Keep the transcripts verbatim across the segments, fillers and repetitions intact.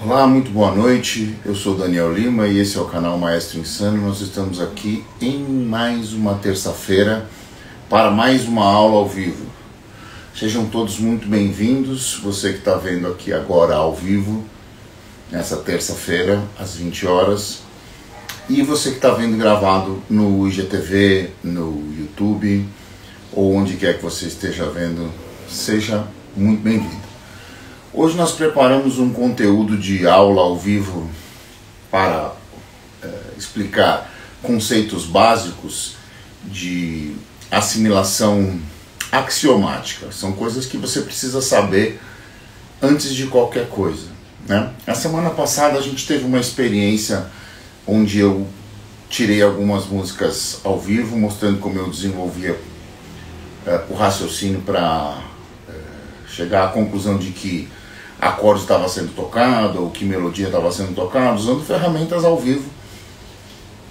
Olá, muito boa noite, eu sou Daniel Lima e esse é o canal Maestro Insano. Nós estamos aqui em mais uma terça-feira para mais uma aula ao vivo. Sejam todos muito bem-vindos, você que está vendo aqui agora ao vivo, nessa terça-feira, às vinte horas. E você que está vendo gravado no I G T V, no YouTube, ou onde quer que você esteja vendo, seja muito bem-vindo. Hoje nós preparamos um conteúdo de aula ao vivo para é, explicar conceitos básicos de assimilação axiomática. São coisas que você precisa saber antes de qualquer coisa, né? A semana passada a gente teve uma experiência onde eu tirei algumas músicas ao vivo, mostrando como eu desenvolvia é, o raciocínio para é, chegar à conclusão de que acorde estava sendo tocado ou que melodia estava sendo tocada, usando ferramentas ao vivo.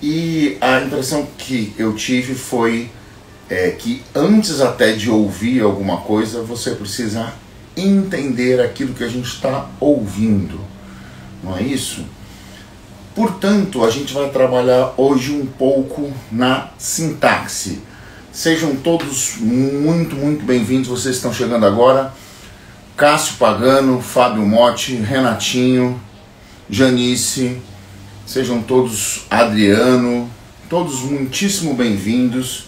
E a impressão que eu tive foi é, que antes até de ouvir alguma coisa, você precisa entender aquilo que a gente está ouvindo, não é isso? Portanto, a gente vai trabalhar hoje um pouco na sintaxe. Sejam todos muito, muito bem-vindos, vocês estão chegando agora. Cássio Pagano, Fábio Motti, Renatinho, Janice, sejam todos, Adriano, todos muitíssimo bem-vindos.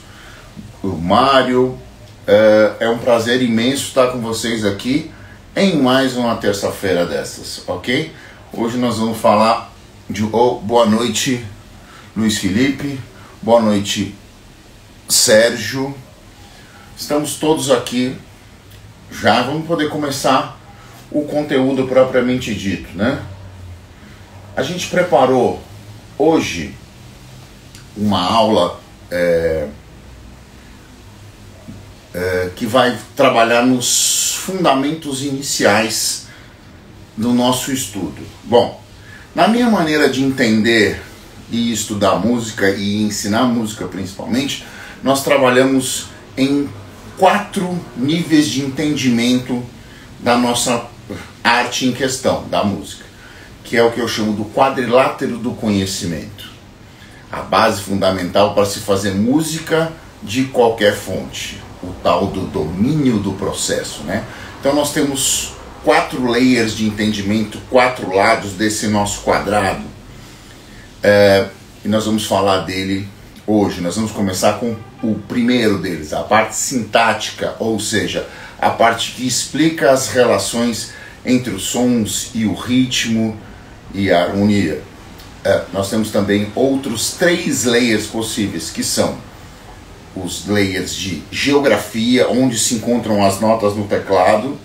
O Mário, é um prazer imenso estar com vocês aqui em mais uma terça-feira dessas, ok? Hoje nós vamos falar... De, oh, boa noite, Luiz Felipe. Boa noite, Sérgio. Estamos todos aqui. Já vamos poder começar o conteúdo propriamente dito, né? A gente preparou hoje uma aula é, é, que vai trabalhar nos fundamentos iniciais do nosso estudo. Bom, na minha maneira de entender e estudar música e ensinar música principalmente, nós trabalhamos em quatro níveis de entendimento da nossa arte em questão, da música, que é o que eu chamo do quadrilátero do conhecimento, a base fundamental para se fazer música de qualquer fonte, o tal do domínio do processo, né? Então nós temos quatro layers de entendimento, quatro lados desse nosso quadrado. É, e nós vamos falar dele hoje. Nós vamos começar com o primeiro deles, a parte sintática, ou seja, a parte que explica as relações entre os sons e o ritmo e a harmonia. É, nós temos também outros três layers possíveis, que são os layers de geografia, onde se encontram as notas no teclado.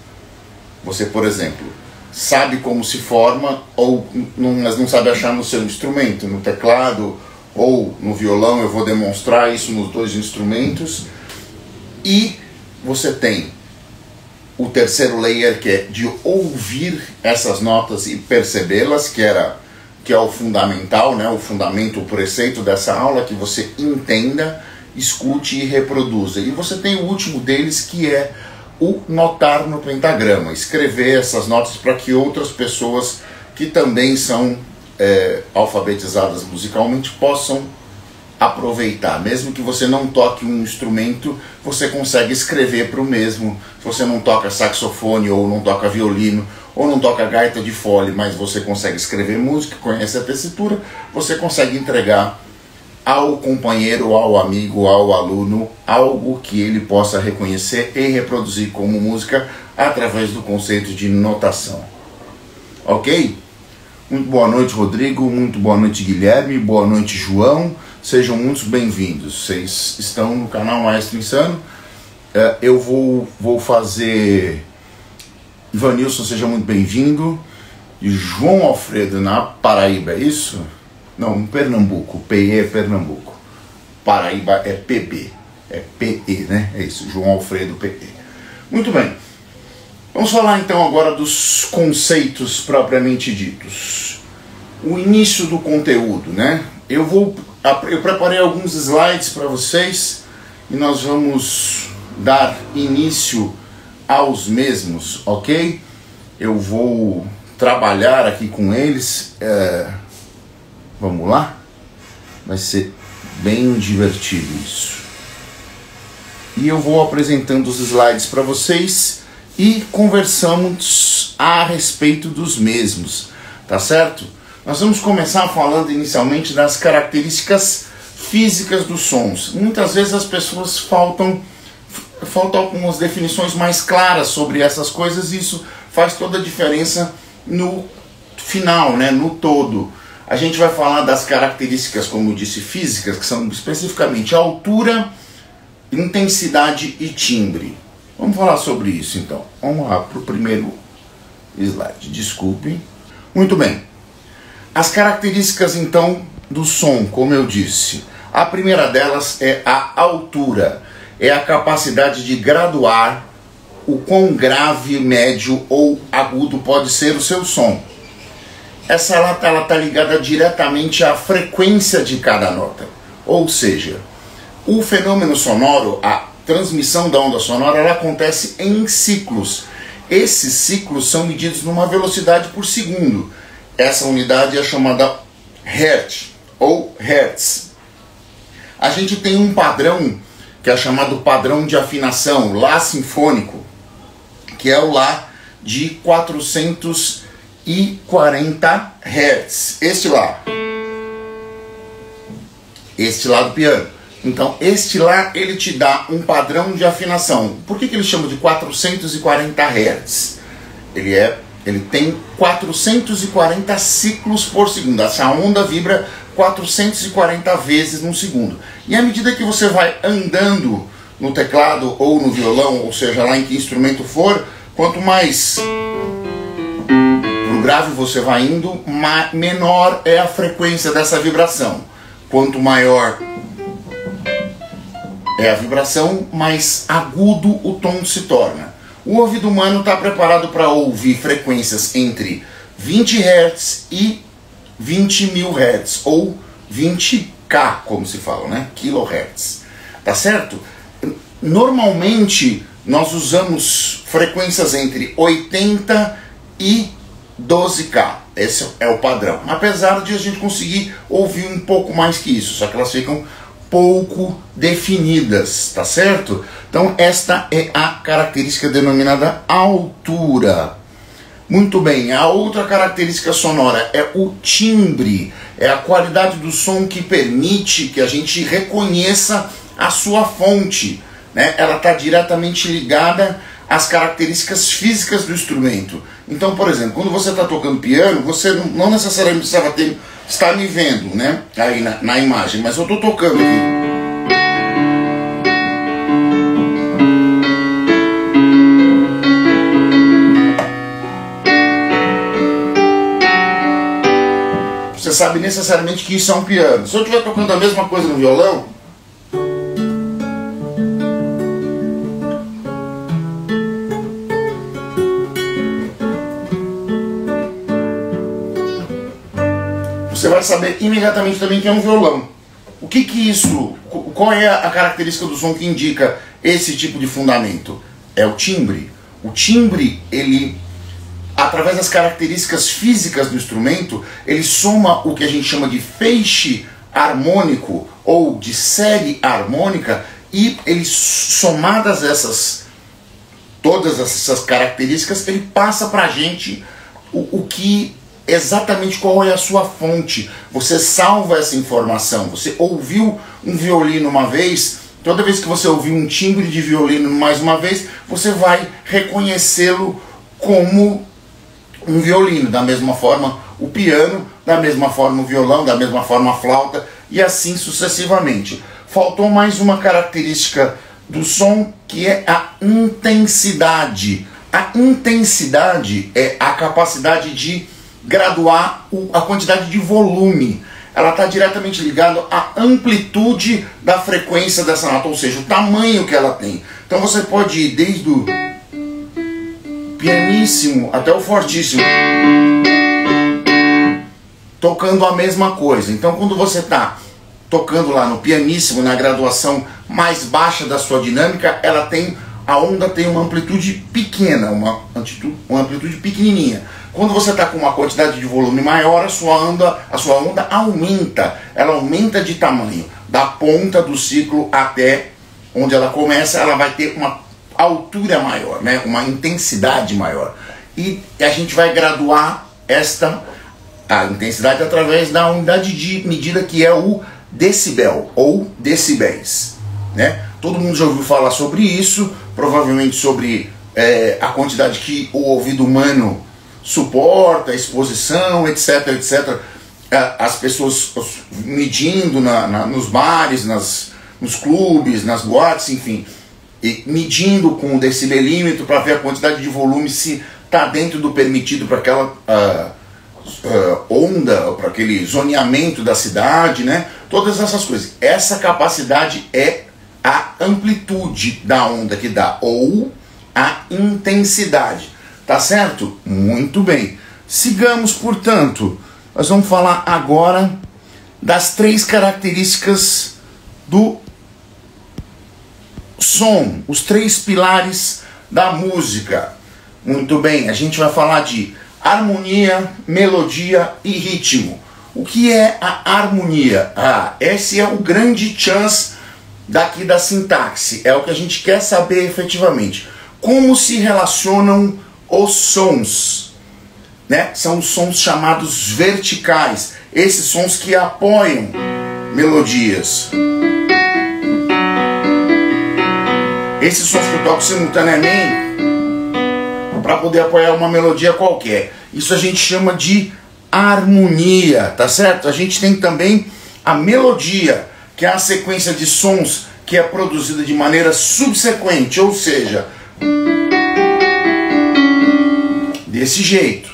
Você, por exemplo, sabe como se forma, ou não, mas não sabe achar no seu instrumento, no teclado ou no violão. Eu vou demonstrar isso nos dois instrumentos. E você tem o terceiro layer, que é de ouvir essas notas e percebê-las, que, era, que é o fundamental, né? O fundamento, o preceito dessa aula, que você entenda, escute e reproduza. E você tem o último deles, que é o notar no pentagrama, escrever essas notas para que outras pessoas que também são é, alfabetizadas musicalmente possam aproveitar. Mesmo que você não toque um instrumento, você consegue escrever para o mesmo. Se você não toca saxofone, ou não toca violino, ou não toca gaita de fole, mas você consegue escrever música, conhece a tessitura, você consegue entregar ao companheiro, ao amigo, ao aluno, algo que ele possa reconhecer e reproduzir como música através do conceito de notação. Ok? Muito boa noite, Rodrigo. Muito boa noite, Guilherme. Boa noite, João. Sejam muito bem-vindos. Vocês estão no canal Maestro Insano. Eu vou, vou fazer... Ivanilson, seja muito bem-vindo. E João Alfredo, na Paraíba, é isso? Não, Pernambuco, P E é Pernambuco, Paraíba é P B, é P E, né? É isso, João Alfredo P E. Muito bem, vamos falar então agora dos conceitos propriamente ditos. O início do conteúdo, né? Eu vou, eu preparei alguns slides para vocês e nós vamos dar início aos mesmos, ok? Eu vou trabalhar aqui com eles. É... Vamos lá? Vai ser bem divertido isso. E eu vou apresentando os slides para vocês e conversamos a respeito dos mesmos, tá certo? Nós vamos começar falando inicialmente das características físicas dos sons. Muitas vezes as pessoas faltam, faltam algumas definições mais claras sobre essas coisas e isso faz toda a diferença no final, né, no todo. A gente vai falar das características, como eu disse, físicas, que são especificamente altura, intensidade e timbre. Vamos falar sobre isso então. Vamos lá para o primeiro slide, desculpem. Muito bem. As características então do som, como eu disse. A primeira delas é a altura. É a capacidade de graduar o quão grave, médio ou agudo pode ser o seu som. Essa nota está ligada diretamente à frequência de cada nota. Ou seja, o fenômeno sonoro, a transmissão da onda sonora, ela acontece em ciclos. Esses ciclos são medidos numa velocidade por segundo. Essa unidade é chamada hertz ou hertz. A gente tem um padrão que é chamado padrão de afinação, lá sinfônico, que é o lá de quatrocentos e quarenta hertz. Este lá. Este lá do piano. Então, este lá, ele te dá um padrão de afinação. Por que que ele chama de quatrocentos e quarenta hertz? Ele, é, ele tem quatrocentos e quarenta ciclos por segundo. Essa onda vibra quatrocentas e quarenta vezes num segundo. E à medida que você vai andando no teclado ou no violão, ou seja, lá em que instrumento for, quanto mais pro grave você vai indo, menor é a frequência dessa vibração. Quanto maior é a vibração, mais agudo o tom se torna. O ouvido humano está preparado para ouvir frequências entre vinte hertz e vinte mil hertz, ou vinte K, como se fala, né? Kilohertz. Tá certo? Normalmente, nós usamos frequências entre oitenta e doze K. Esse é o padrão. Apesar de a gente conseguir ouvir um pouco mais que isso, só que elas ficam pouco definidas, tá certo? Então esta é a característica denominada altura. Muito bem, a outra característica sonora é o timbre, é a qualidade do som que permite que a gente reconheça a sua fonte, né? Ela está diretamente ligada às características físicas do instrumento. Então, por exemplo, quando você está tocando piano, você não necessariamente precisava ter... Está me vendo, né? Aí na, na imagem, mas eu estou tocando aqui. Você sabe necessariamente que isso é um piano. Se eu estiver tocando a mesma coisa no violão, você vai saber imediatamente também que é um violão. O que que isso... Qual é a característica do som que indica esse tipo de fundamento? É o timbre. O timbre, ele... através das características físicas do instrumento, ele soma o que a gente chama de feixe harmônico ou de série harmônica, e ele, somadas essas... todas essas características, ele passa pra gente o, o que... exatamente qual é a sua fonte. Você salva essa informação. Você ouviu um violino uma vez, toda vez que você ouvir um timbre de violino mais uma vez, você vai reconhecê-lo como um violino. Da mesma forma o piano, da mesma forma o violão, da mesma forma a flauta, e assim sucessivamente. Faltou mais uma característica do som, que é a intensidade. A intensidade é a capacidade de graduar a quantidade de volume. Ela está diretamente ligada à amplitude da frequência dessa nota, ou seja, o tamanho que ela tem. Então você pode ir desde o pianíssimo até o fortíssimo, tocando a mesma coisa. Então quando você está tocando lá no pianíssimo, na graduação mais baixa da sua dinâmica, ela tem a onda tem uma amplitude pequena, uma, uma amplitude pequenininha. Quando você está com uma quantidade de volume maior, a sua, onda, a sua onda aumenta, ela aumenta de tamanho. Da ponta do ciclo até onde ela começa, ela vai ter uma altura maior, né? Uma intensidade maior. E a gente vai graduar esta a intensidade através da unidade de medida que é o decibel ou decibéis, né? Todo mundo já ouviu falar sobre isso, provavelmente sobre é, a quantidade que o ouvido humano suporta, a exposição, etc, etcétera. As pessoas medindo na, na, nos bares, nas, nos clubes, nas boates, enfim, e medindo com o decibelímetro para ver a quantidade de volume se está dentro do permitido para aquela uh, uh, onda, para aquele zoneamento da cidade, né? Todas essas coisas. Essa capacidade é a amplitude da onda que dá, ou a intensidade. Tá certo? Muito bem. Sigamos, portanto. Nós vamos falar agora das três características do som, os três pilares da música. Muito bem, a gente vai falar de harmonia, melodia e ritmo. O que é a harmonia? Ah, esse é o grande chance daqui da sintaxe, é o que a gente quer saber efetivamente. Como se relacionam os sons? Né? São os sons chamados verticais, esses sons que apoiam melodias. Esses sons que eu toco simultaneamente para poder apoiar uma melodia qualquer. Isso a gente chama de harmonia, tá certo? A gente tem também a melodia, que é a sequência de sons que é produzida de maneira subsequente, ou seja, desse jeito,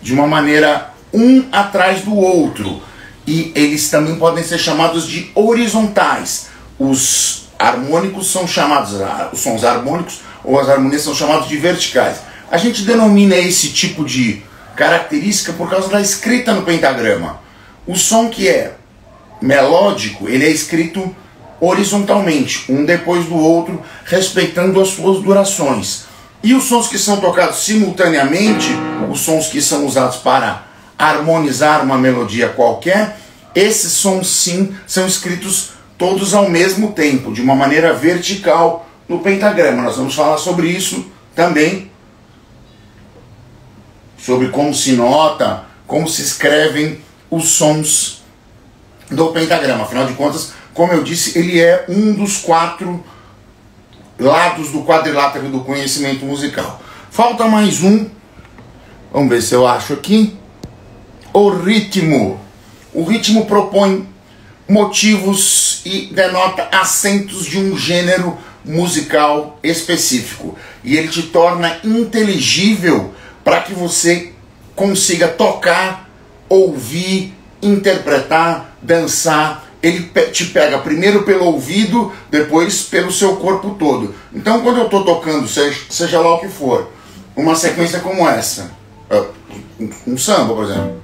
de uma maneira um atrás do outro. E eles também podem ser chamados de horizontais. Os harmônicos são chamados, os sons harmônicos ou as harmonias são chamados de verticais. A gente denomina esse tipo de característica por causa da escrita no pentagrama. O som que é melódico, ele é escrito horizontalmente, um depois do outro, respeitando as suas durações. E os sons que são tocados simultaneamente, os sons que são usados para harmonizar uma melodia qualquer, esses sons sim são escritos todos ao mesmo tempo, de uma maneira vertical no pentagrama. Nós vamos falar sobre isso também, sobre como se nota, como se escrevem os sons do pentagrama. Afinal de contas, como eu disse, ele é um dos quatro lados do quadrilátero do conhecimento musical. Falta mais um. Vamos ver se eu acho aqui. O ritmo. O ritmo propõe motivos e denota acentos de um gênero musical específico. E ele te torna inteligível para que você consiga tocar, ouvir, interpretar, dançar. Ele te pega primeiro pelo ouvido, depois pelo seu corpo todo. Então, quando eu estou tocando, seja, seja lá o que for, uma sequência como essa, um samba, por exemplo,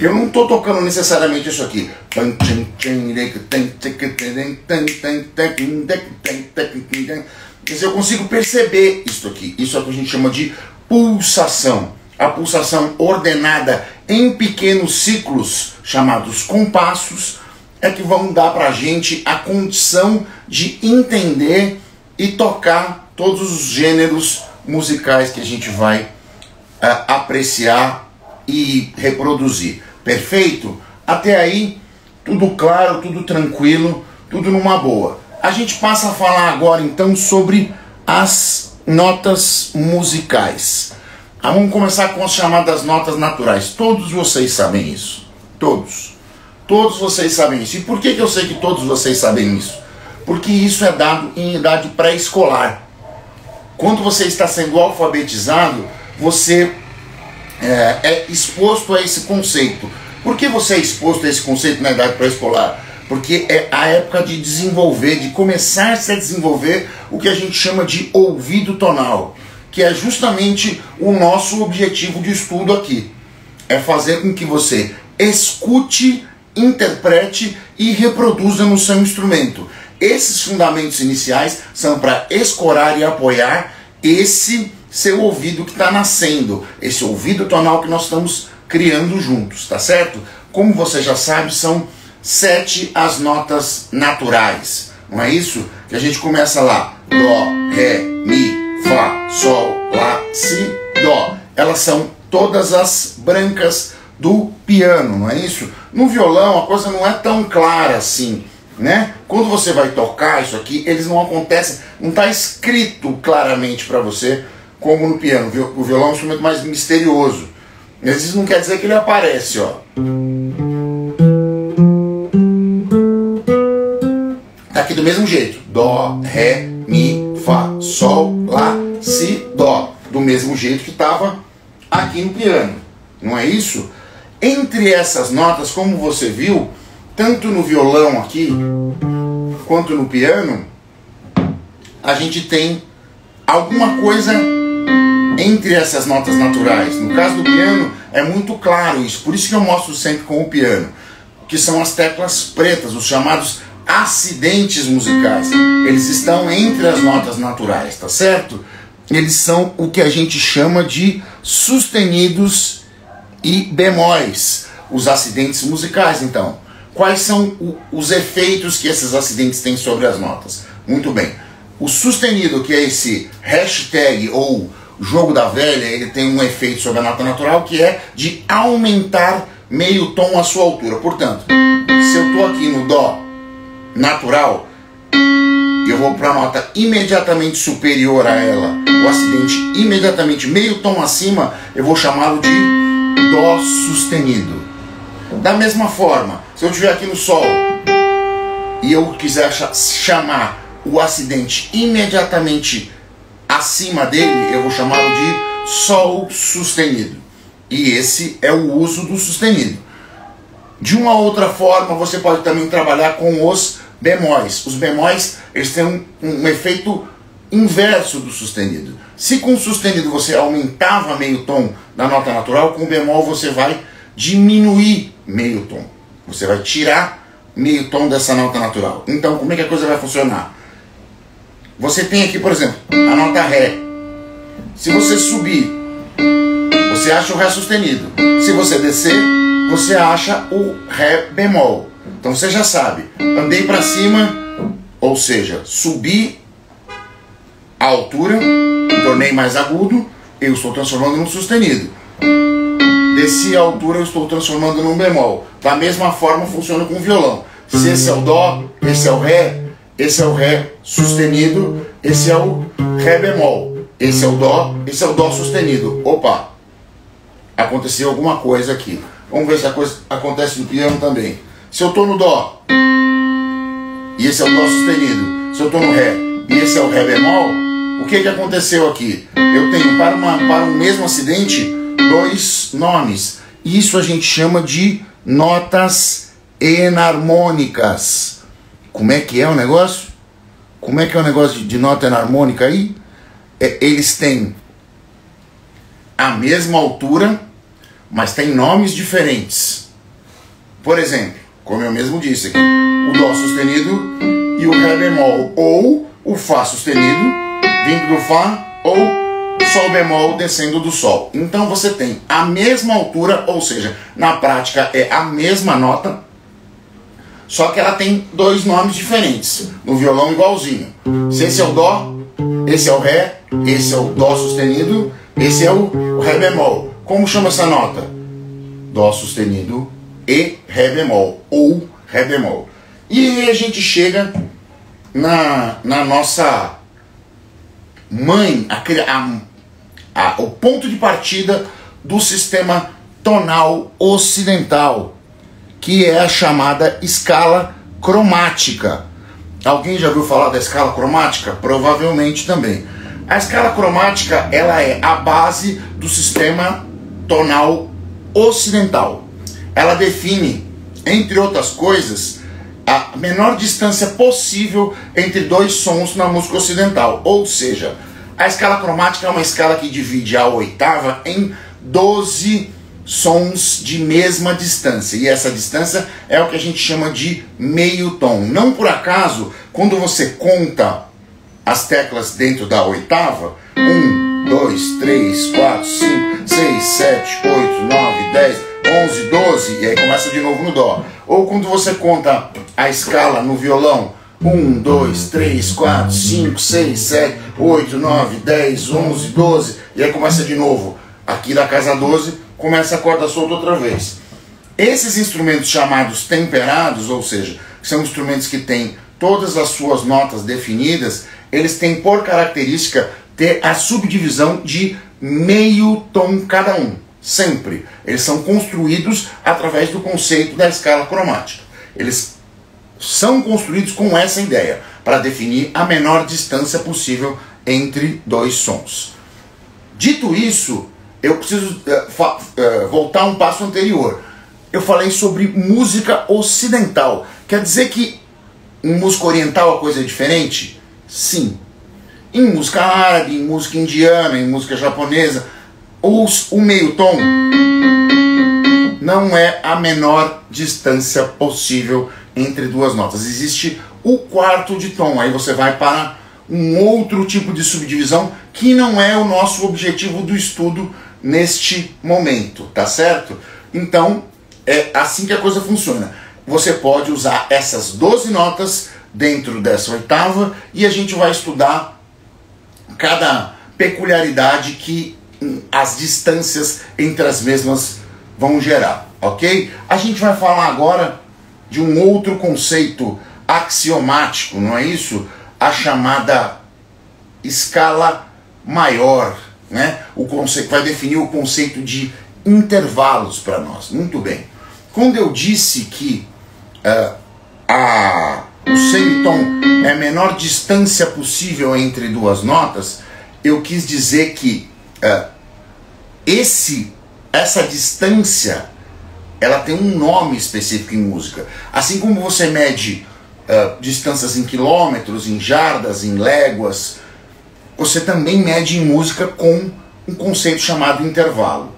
eu não estou tocando necessariamente isso aqui. Mas eu consigo perceber isso aqui. Isso é o que a gente chama de pulsação. A pulsação ordenada em pequenos ciclos, chamados compassos, é que vão dar pra gente a condição de entender e tocar todos os gêneros musicais que a gente vai uh, apreciar e reproduzir. Perfeito? Até aí, tudo claro, tudo tranquilo, tudo numa boa. A gente passa a falar agora, então, sobre as notas musicais. Ah, vamos começar com as chamadas notas naturais. Todos vocês sabem isso. Todos. Todos vocês sabem isso. E por que que eu sei que todos vocês sabem isso? Porque isso é dado em idade pré-escolar. Quando você está sendo alfabetizado, você É, é exposto a esse conceito. Por que você é exposto a esse conceito na idade pré-escolar? Porque é a época de desenvolver, de começar-se a desenvolver o que a gente chama de ouvido tonal. que é justamente o nosso objetivo de estudo aqui. É fazer com que você escute, interprete e reproduza no seu instrumento. Esses fundamentos iniciais são para escorar e apoiar esse seu ouvido que está nascendo, esse ouvido tonal que nós estamos criando juntos, tá certo? Como você já sabe, são sete as notas naturais. Não é isso? Que a gente começa lá. Dó, Ré, Mi, Fá, Sol, Lá, Si, Dó. Elas são todas as brancas do piano, não é isso? No violão a coisa não é tão clara assim, né? Quando você vai tocar isso aqui, eles não acontecem, não está escrito claramente para você como no piano. O violão é um instrumento mais misterioso. Mas isso não quer dizer que ele aparece, ó. Tá aqui do mesmo jeito. Dó, Ré, Mi, Fá, Sol, Lá, Si, Dó. Do mesmo jeito que estava aqui no piano. Não é isso? Entre essas notas, como você viu, tanto no violão aqui, quanto no piano, a gente tem alguma coisa entre essas notas naturais. No caso do piano, é muito claro isso. Por isso que eu mostro sempre com o piano, que são as teclas pretas, os chamados acidentes musicais. Eles estão entre as notas naturais, tá certo? Eles são o que a gente chama de sustenidos e bemóis. Os acidentes musicais, então. Quais são o, os efeitos que esses acidentes têm sobre as notas? Muito bem. O sustenido, que é esse hashtag ou jogo da velha, ele tem um efeito sobre a nota natural que é de aumentar meio tom a sua altura. Portanto, se eu estou aqui no Dó natural, eu vou para a nota imediatamente superior a ela, o acidente imediatamente meio tom acima, eu vou chamá-lo de Dó sustenido. Da mesma forma, se eu estiver aqui no Sol e eu quiser chamar o acidente imediatamente acima dele, eu vou chamá-lo de Sol sustenido. E esse é o uso do sustenido. De uma outra forma, você pode também trabalhar com os bemóis. Os bemóis, eles têm um, um efeito inverso do sustenido. Se com o sustenido você aumentava meio tom da nota natural, com o bemol você vai diminuir meio tom. Você vai tirar meio tom dessa nota natural. Então, como é que a coisa vai funcionar? Você tem aqui, por exemplo, a nota Ré. Se você subir, você acha o Ré sustenido. Se você descer, você acha o Ré bemol. Então você já sabe, andei para cima, ou seja, subi a altura, me tornei mais agudo, eu estou transformando num sustenido. Desci a altura, eu estou transformando num bemol. Da mesma forma funciona com o violão. Se esse é o Dó, esse é o Ré, esse é o Ré sustenido, esse é o Ré bemol, esse é o Dó, esse é o Dó sustenido. Opa, aconteceu alguma coisa aqui. Vamos ver se a coisa acontece no piano também. Se eu estou no Dó, e esse é o Dó sustenido, se eu estou no Ré, e esse é o Ré bemol, o que, que aconteceu aqui? Eu tenho para, uma, para um mesmo acidente dois nomes. Isso a gente chama de notas enarmônicas. Como é que é o negócio? Como é que é o negócio de, de nota enarmônica aí? É, eles têm a mesma altura, mas têm nomes diferentes. Por exemplo, como eu mesmo disse aqui, o Dó sustenido e o Ré bemol, ou o Fá sustenido, vindo do Fá, ou Sol bemol descendo do Sol. Então você tem a mesma altura, ou seja, na prática é a mesma nota, só que ela tem dois nomes diferentes. No violão igualzinho. Se esse é o Dó, esse é o Ré, esse é o Dó sustenido, esse é o Ré bemol. Como chama essa nota? Dó sustenido e Ré bemol, ou Ré bemol. E aí a gente chega na, na nossa mãe, a, a, a, o ponto de partida do sistema tonal ocidental, que é a chamada escala cromática. Alguém já ouviu falar da escala cromática? Provavelmente também. A escala cromática, ela é a base do sistema tonal ocidental. Ela define, entre outras coisas, a menor distância possível entre dois sons na música ocidental. Ou seja, A escala cromática é uma escala que divide a oitava em doze sons de mesma distância. E essa distância é o que a gente chama de meio tom. Não por acaso, quando você conta as teclas dentro da oitava, um, dois, três, quatro, cinco, seis, sete, oito, nove, dez, onze, doze, e aí começa de novo no dó. Ou quando você conta a escala no violão, um, dois, três, quatro, cinco, seis, sete, oito, nove, dez, onze, doze, e aí começa de novo aqui da casa doze, começa a corda solta outra vez. Esses instrumentos chamados temperados, ou seja, são instrumentos que têm todas as suas notas definidas, eles têm por característica ter a subdivisão de meio tom cada um, sempre. Eles são construídos através do conceito da escala cromática. Eles são construídos com essa ideia, para definir a menor distância possível entre dois sons. Dito isso, eu preciso uh, uh, voltar um passo anterior. Eu falei sobre música ocidental. Quer dizer que em música oriental a coisa é diferente? Sim. Em música árabe, em música indiana, em música japonesa, os, o meio tom não é a menor distância possível entre duas notas. Existe o quarto de tom. Aí você vai para um outro tipo de subdivisão que não é o nosso objetivo do estudo neste momento, tá certo? Então, é assim que a coisa funciona. Você pode usar essas doze notas dentro dessa oitava e a gente vai estudar cada peculiaridade que as distâncias entre as mesmas vão gerar, ok? A gente vai falar agora de um outro conceito axiomático, não é isso? A chamada escala maior, né? O conceito vai definir o conceito de intervalos para nós. Muito bem. Quando eu disse que uh, a, o semitom é a menor distância possível entre duas notas, eu quis dizer que uh, esse, essa distância ela tem um nome específico em música. Assim como você mede uh, distâncias em quilômetros, em jardas, em léguas, você também mede em música com um conceito chamado intervalo.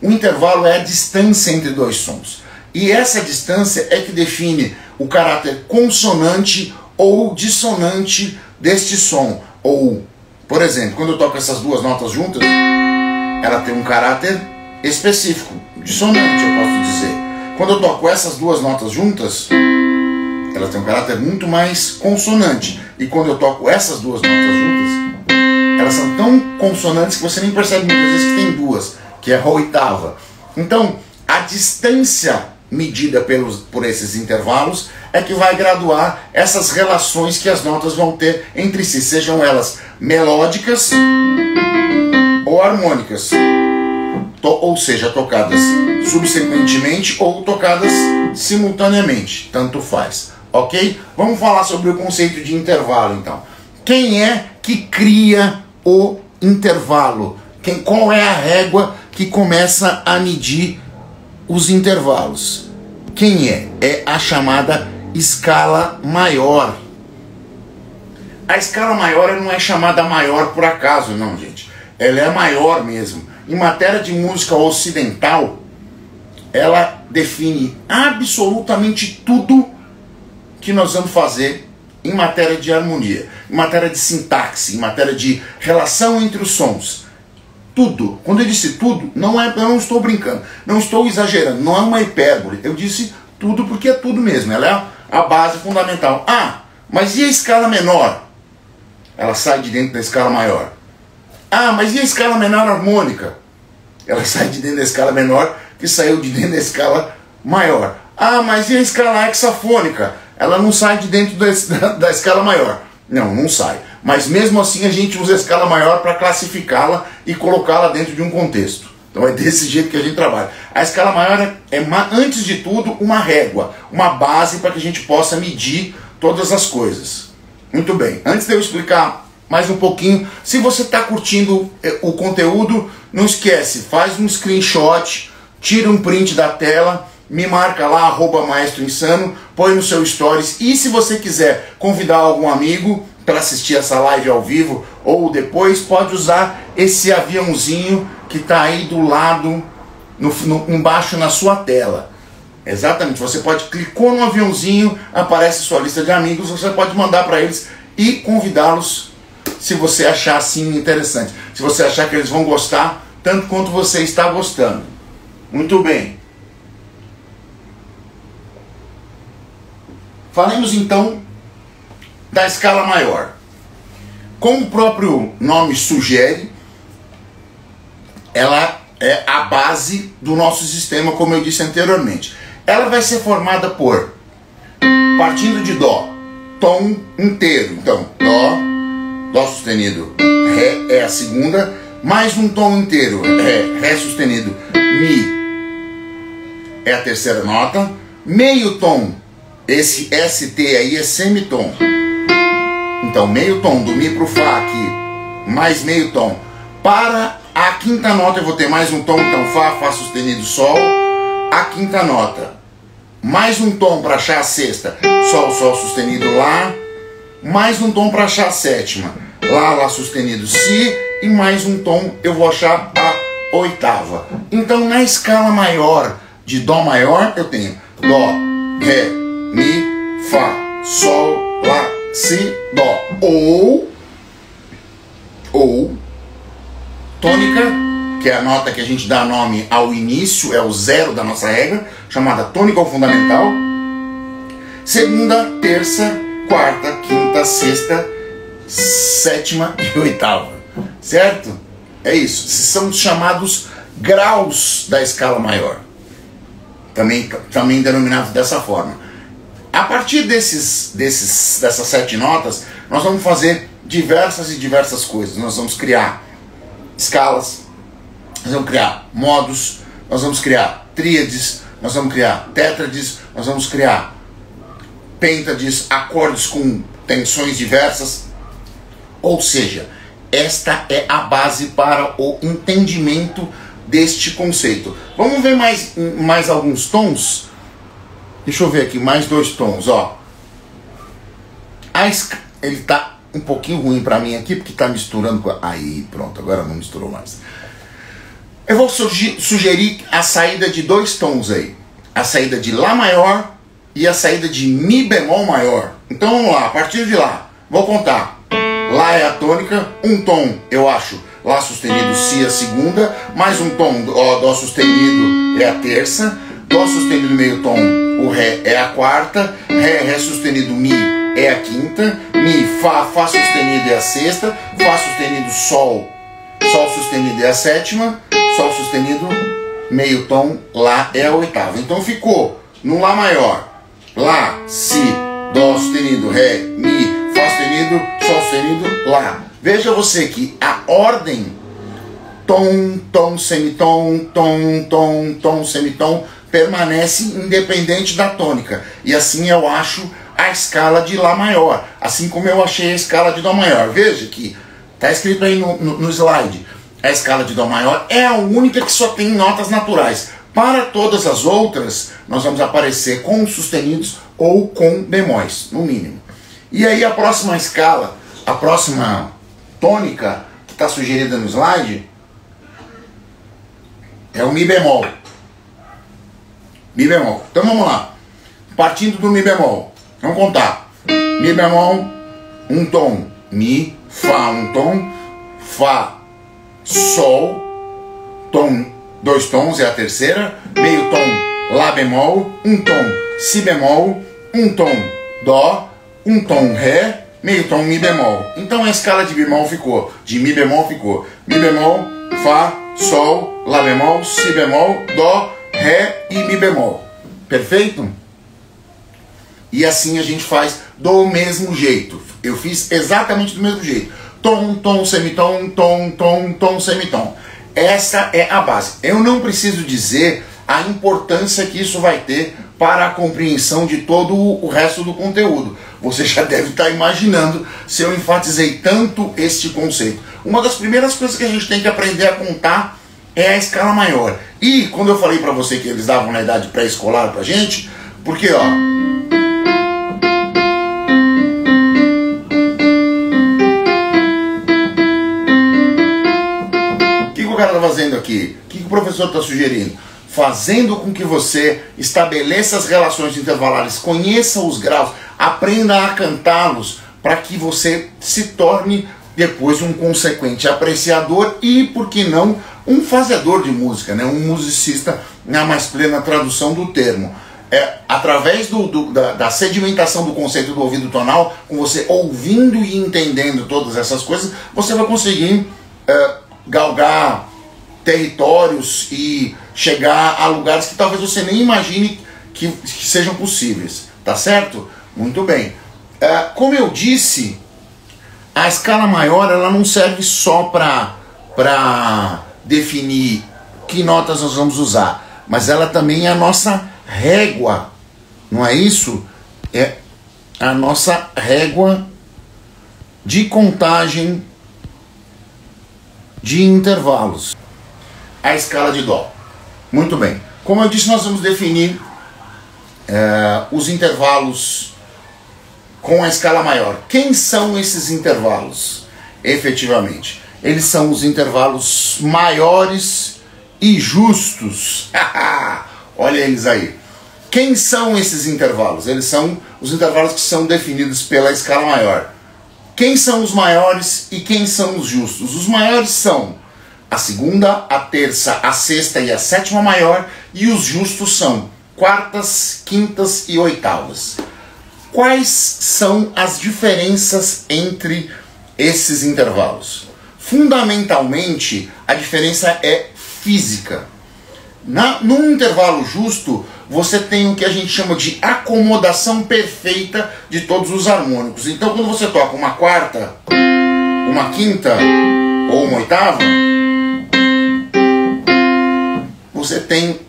O intervalo é a distância entre dois sons. E essa distância é que define o caráter consonante ou dissonante deste som. Ou, por exemplo, quando eu toco essas duas notas juntas, ela tem um caráter específico, dissonante, eu posso dizer. Quando eu toco essas duas notas juntas, ela tem um caráter muito mais consonante. E quando eu toco essas duas notas juntas, elas são tão consonantes que você nem percebe muitas vezes que tem duas, que é a oitava. Então, a distância medida pelos, por esses intervalos é que vai graduar essas relações que as notas vão ter entre si, sejam elas melódicas ou harmônicas, ou seja, tocadas subsequentemente ou tocadas simultaneamente, tanto faz, ok? Vamos falar sobre o conceito de intervalo, então. Quem é que cria o intervalo? Quem, qual é a régua que começa a medir os intervalos? Quem é? É a chamada escala maior. A escala maior não é chamada maior por acaso, não, gente. Ela é maior mesmo. Em matéria de música ocidental, ela define absolutamente tudo que nós vamos fazer em matéria de harmonia, em matéria de sintaxe, em matéria de relação entre os sons. Tudo. Quando eu disse tudo, não é, eu não estou brincando, não estou exagerando, não é uma hipérbole. Eu disse tudo porque é tudo mesmo. Ela é a base fundamental. Ah, mas e a escala menor? Ela sai de dentro da escala maior. Ah, mas e a escala menor harmônica? Ela sai de dentro da escala menor, que saiu de dentro da escala maior. Ah, mas e a escala hexafônica? Ela não sai de dentro da, da escala maior. Não, não sai. Mas mesmo assim a gente usa a escala maior para classificá-la e colocá-la dentro de um contexto. Então é desse jeito que a gente trabalha. A escala maior é, antes de tudo, uma régua, uma base para que a gente possa medir todas as coisas. Muito bem, antes de eu explicar mais um pouquinho, se você está curtindo o conteúdo, não esquece, faz um screenshot, tira um print da tela, me marca lá, arroba Maestro Insano, põe no seu stories, e se você quiser convidar algum amigo, para assistir essa live ao vivo ou depois, pode usar esse aviãozinho que está aí do lado, no, no, embaixo na sua tela. Exatamente, você pode clicar no aviãozinho, aparece sua lista de amigos, você pode mandar para eles e convidá-los se você achar assim interessante. Se você achar que eles vão gostar, tanto quanto você está gostando. Muito bem. Falemos então da escala maior. Como o próprio nome sugere, ela é a base do nosso sistema, como eu disse anteriormente. Ela vai ser formada por, partindo de Dó, tom inteiro. Então, Dó, Dó sustenido, Ré é a segunda, mais um tom inteiro, Ré, Ré sustenido, Mi é a terceira nota, meio tom. Esse S T aí é semitom. Então, meio tom do Mi pro Fá aqui, mais meio tom. Para a quinta nota eu vou ter mais um tom, então Fá, Fá sustenido, Sol. A quinta nota, mais um tom para achar a sexta, Sol, Sol sustenido, Lá. Mais um tom para achar a sétima, Lá, Lá sustenido, Si. E mais um tom eu vou achar a oitava. Então, na escala maior de Dó maior, eu tenho Dó, Ré, Mi, Fá, Sol, Lá, Si, Dó. Ou, ou, tônica, que é a nota que a gente dá nome ao início, é o zero da nossa regra, chamada tônica ou fundamental. Segunda, terça, quarta, quinta, sexta, sétima e oitava. Certo? É isso. São os chamados graus da escala maior. Também, também denominados dessa forma. A partir desses, desses, dessas sete notas, nós vamos fazer diversas e diversas coisas. Nós vamos criar escalas, nós vamos criar modos, nós vamos criar tríades, nós vamos criar tétrades, nós vamos criar pêntades, acordes com tensões diversas. Ou seja, esta é a base para o entendimento deste conceito. Vamos ver mais, mais alguns tons? Deixa eu ver aqui, mais dois tons, ó. A esca... Ele tá um pouquinho ruim pra mim aqui, porque tá misturando com... Aí, pronto, agora não misturou mais. Eu vou sugerir a saída de dois tons aí. A saída de Lá maior e a saída de Mi bemol maior. Então vamos lá, a partir de Lá, vou contar. Lá é a tônica, um tom, eu acho, Lá sustenido, Si a segunda, mais um tom, ó, Dó sustenido é a terça, Dó sustenido meio tom, o Ré é a quarta, Ré, Ré sustenido, Mi é a quinta, Mi, Fá, Fá sustenido é a sexta, Fá sustenido, Sol, Sol sustenido é a sétima, Sol sustenido, meio tom, Lá é a oitava. Então ficou no Lá maior, Lá, Si, Dó sustenido, Ré, Mi, Fá sustenido, Sol sustenido, Lá. Veja você que a ordem tom, tom, semitom, tom, tom, tom, semitom, permanece independente da tônica. E assim eu acho a escala de Lá maior, assim como eu achei a escala de Dó maior. Veja que está escrito aí no, no, no slide. A escala de Dó maior é a única que só tem notas naturais. Para todas as outras, nós vamos aparecer com sustenidos ou com bemóis, no mínimo. E aí a próxima escala, a próxima tônica que está sugerida no slide, é o Mi bemol. Mi bemol. Então vamos lá. Partindo do Mi bemol. Vamos contar. Mi bemol, um tom. Mi, Fá, um tom. Fá, Sol. Tom, dois tons, é a terceira. Meio tom, Lá bemol. Um tom, Si bemol. Um tom, Dó. Um tom, Ré. Meio tom, Mi bemol. Então a escala de bemol ficou. De Mi bemol ficou. Mi bemol, Fá, Sol, Lá bemol, Si bemol, Dó, Ré e Mi bemol. Perfeito? E assim a gente faz do mesmo jeito. Eu fiz exatamente do mesmo jeito. Tom, tom, semitom, tom, tom, tom, semitom. Essa é a base. Eu não preciso dizer a importância que isso vai ter para a compreensão de todo o resto do conteúdo. Você já deve estar imaginando se eu enfatizei tanto este conceito. Uma das primeiras coisas que a gente tem que aprender a contar é a escala maior. E quando eu falei pra você que eles davam na idade pré-escolar pra gente, porque ó, aqui. O que o professor está sugerindo? Fazendo com que você estabeleça as relações intervalares, conheça os graus, aprenda a cantá-los, para que você se torne depois um consequente apreciador e, por que não, um fazedor de música, né? Um musicista na mais plena tradução do termo. É, através do, do, da, da sedimentação do conceito do ouvido tonal, com você ouvindo e entendendo todas essas coisas, você vai conseguir é, galgar territórios e chegar a lugares que talvez você nem imagine que, que sejam possíveis. Tá certo? Muito bem. É, como eu disse, a escala maior ela não serve só para para definir que notas nós vamos usar, mas ela também é a nossa régua, não é isso? É a nossa régua de contagem de intervalos. A escala de dó. Muito bem. Como eu disse, nós vamos definir é, os intervalos com a escala maior. Quem são esses intervalos, efetivamente? Eles são os intervalos maiores e justos. Olha eles aí. Quem são esses intervalos? Eles são os intervalos que são definidos pela escala maior. Quem são os maiores e quem são os justos? Os maiores são a segunda, a terça, a sexta e a sétima maior. E os justos são quartas, quintas e oitavas. Quais são as diferenças entre esses intervalos? Fundamentalmente, a diferença é física. Na, num intervalo justo, você tem o que a gente chama de acomodação perfeita de todos os harmônicos. Então, quando você toca uma quarta, uma quinta ou uma oitava, você tem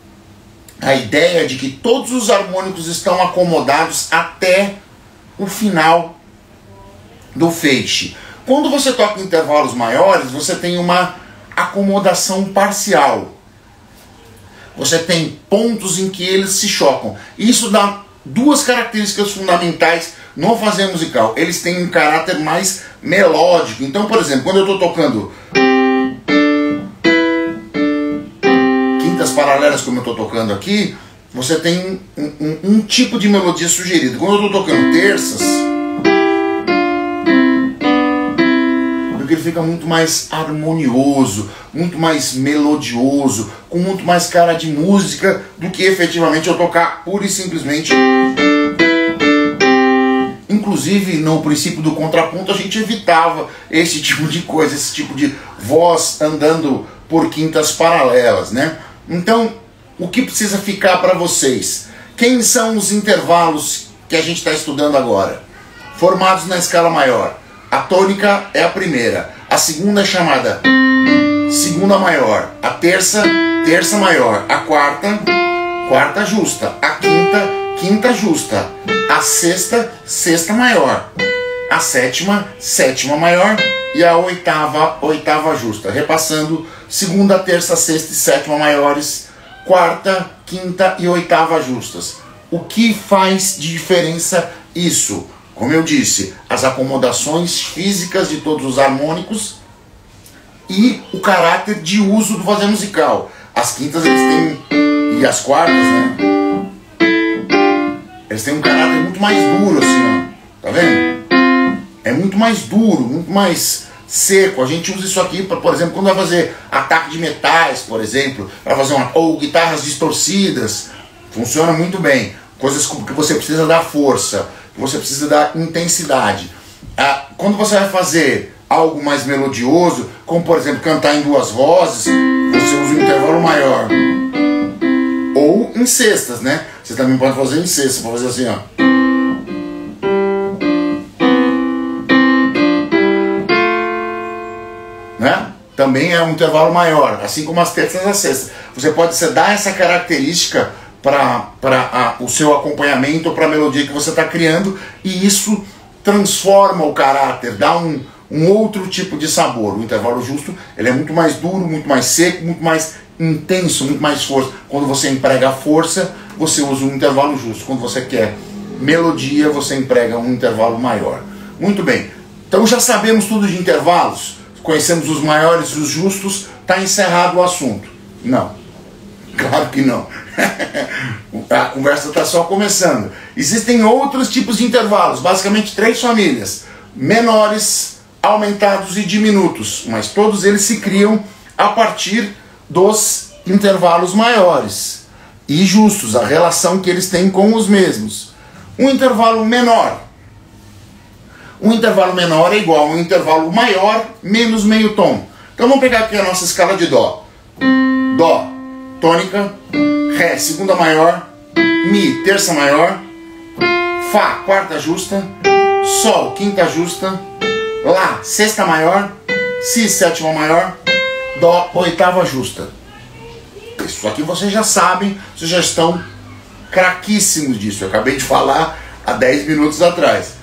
a ideia de que todos os harmônicos estão acomodados até o final do feixe. Quando você toca em intervalos maiores, você tem uma acomodação parcial. Você tem pontos em que eles se chocam. Isso dá duas características fundamentais no fazer musical. Eles têm um caráter mais melódico. Então, por exemplo, quando eu estou tocando quintas paralelas, como eu estou tocando aqui, você tem um, um, um tipo de melodia sugerida. Quando eu estou tocando terças, ele fica muito mais harmonioso, muito mais melodioso, com muito mais cara de música do que efetivamente eu tocar pura e simplesmente. Inclusive, no princípio do contraponto, a gente evitava esse tipo de coisa, esse tipo de voz andando por quintas paralelas, né? Então, o que precisa ficar para vocês? Quem são os intervalos que a gente está estudando agora? Formados na escala maior. A tônica é a primeira, a segunda é chamada segunda maior, a terça, terça maior, a quarta, quarta justa, a quinta, quinta justa, a sexta, sexta maior, a sétima, sétima maior e a oitava, oitava justa. Repassando, segunda, terça, sexta e sétima maiores, quarta, quinta e oitava justas. O que faz de diferença isso? Como eu disse, as acomodações físicas de todos os harmônicos e o caráter de uso do fazer musical. As quintas eles têm, e as quartas, né? Eles têm um caráter muito mais duro, assim, né? Tá vendo? É muito mais duro, muito mais seco. A gente usa isso aqui, pra, por exemplo, quando vai fazer ataque de metais, por exemplo, vai fazer uma, ou guitarras distorcidas. Funciona muito bem. Coisas que você precisa dar força. Você precisa da intensidade. Ah, quando você vai fazer algo mais melodioso, como por exemplo cantar em duas vozes, você usa um intervalo maior. Ou em sextas, né? Você também pode fazer em sexta, pode fazer assim, ó. Né? Também é um intervalo maior, assim como as terças e as sextas. Você pode você dar essa característica para o seu acompanhamento ou para a melodia que você está criando, e isso transforma o caráter, dá um, um outro tipo de sabor. O intervalo justo ele é muito mais duro, muito mais seco, muito mais intenso, muito mais força. Quando você emprega força, você usa um intervalo justo. Quando você quer melodia, você emprega um intervalo maior. Muito bem, então já sabemos tudo de intervalos, conhecemos os maiores e os justos. está encerrado o assunto. Não, claro que não. A conversa está só começando. Existem outros tipos de intervalos, basicamente três famílias: menores, aumentados e diminutos, mas todos eles se criam a partir dos intervalos maiores e justos, a relação que eles têm com os mesmos. Um intervalo menor. Um intervalo menor é igual a um intervalo maior menos meio tom. Então vamos pegar aqui a nossa escala de Dó. Dó, tônica, Ré, segunda maior, Mi, terça maior, Fá, quarta justa, Sol, quinta justa, Lá, sexta maior, Si, sétima maior, Dó, oitava justa. Isso aqui vocês já sabem, vocês já estão craquíssimos disso. Eu acabei de falar há dez minutos atrás.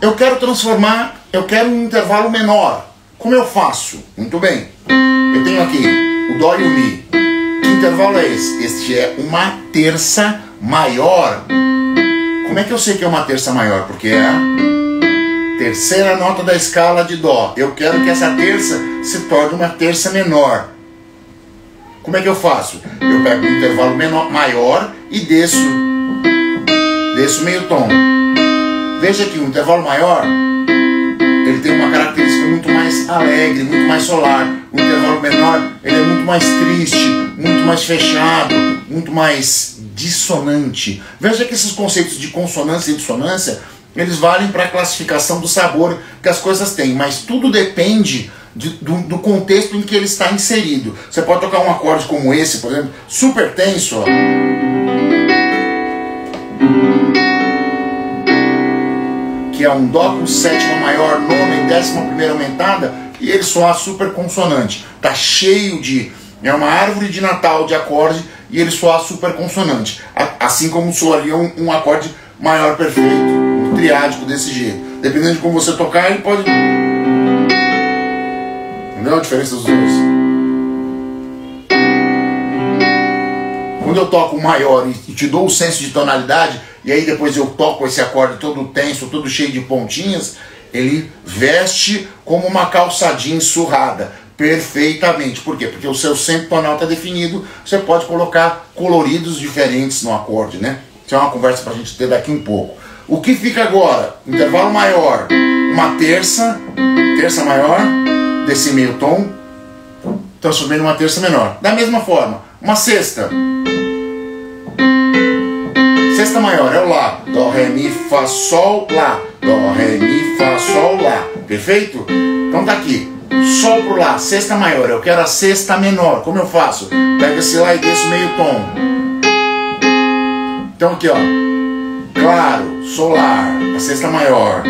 Eu quero transformar, eu quero um intervalo menor. Como eu faço? Muito bem. Eu tenho aqui o Dó e o Mi. Que intervalo é esse? Este é uma terça maior. Como é que eu sei que é uma terça maior? Porque é a terceira nota da escala de Dó. Eu quero que essa terça se torne uma terça menor. Como é que eu faço? Eu pego um intervalo menor, maior e desço. Desço meio tom. Veja que o intervalo maior, ele tem uma característica muito mais alegre, muito mais solar. O intervalo menor, ele é muito mais triste, muito mais fechado, muito mais dissonante. Veja que esses conceitos de consonância e dissonância, eles valem para a classificação do sabor que as coisas têm. Mas tudo depende de, do, do contexto em que ele está inserido. Você pode tocar um acorde como esse, por exemplo, super tenso, ó. Que é um Dó com sétima maior, nona e décima primeira aumentada, e ele soa super consonante. Tá cheio de... é uma árvore de Natal de acorde, e ele soa super consonante. Assim como soaria um, um acorde maior perfeito, um triádico desse jeito. Dependendo de como você tocar, ele pode... Entendeu a diferença dos dois? Quando eu toco o maior e te dou o senso de tonalidade, e aí depois eu toco esse acorde todo tenso, todo cheio de pontinhas, ele veste como uma calçadinha ensurrada, perfeitamente. Por quê? Porque o seu centro tonal está definido, você pode colocar coloridos diferentes no acorde, né? Isso é uma conversa para a gente ter daqui um pouco. O que fica agora? Intervalo maior, uma terça, terça maior, desse meio tom, transformei numa terça menor. Da mesma forma, uma sexta. Sexta maior é o Lá, Dó, Ré, Mi, Fá, Sol, Lá, Dó, Ré, Mi, Fá, Sol, Lá, perfeito? Então tá aqui, Sol pro Lá, sexta maior, eu quero a sexta menor, como eu faço? Pega esse Lá e desço meio tom. Então aqui ó, claro, solar, a sexta maior,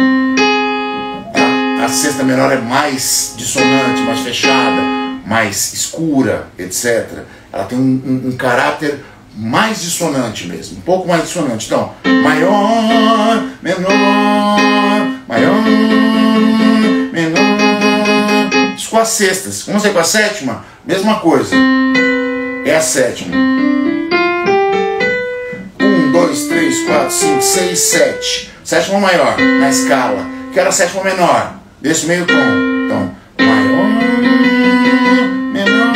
a, a sexta menor é mais dissonante, mais fechada, mais escura, etcétera. Ela tem um, um, um caráter... mais dissonante mesmo, um pouco mais dissonante. Então, maior, menor, maior, menor. Isso com as sextas. Vamos ver com a sétima? Mesma coisa. É a sétima. Um, dois, três, quatro, cinco, seis, sete. Sétima maior na escala. Quero a sétima menor. Desse meio tom. Então, maior, menor.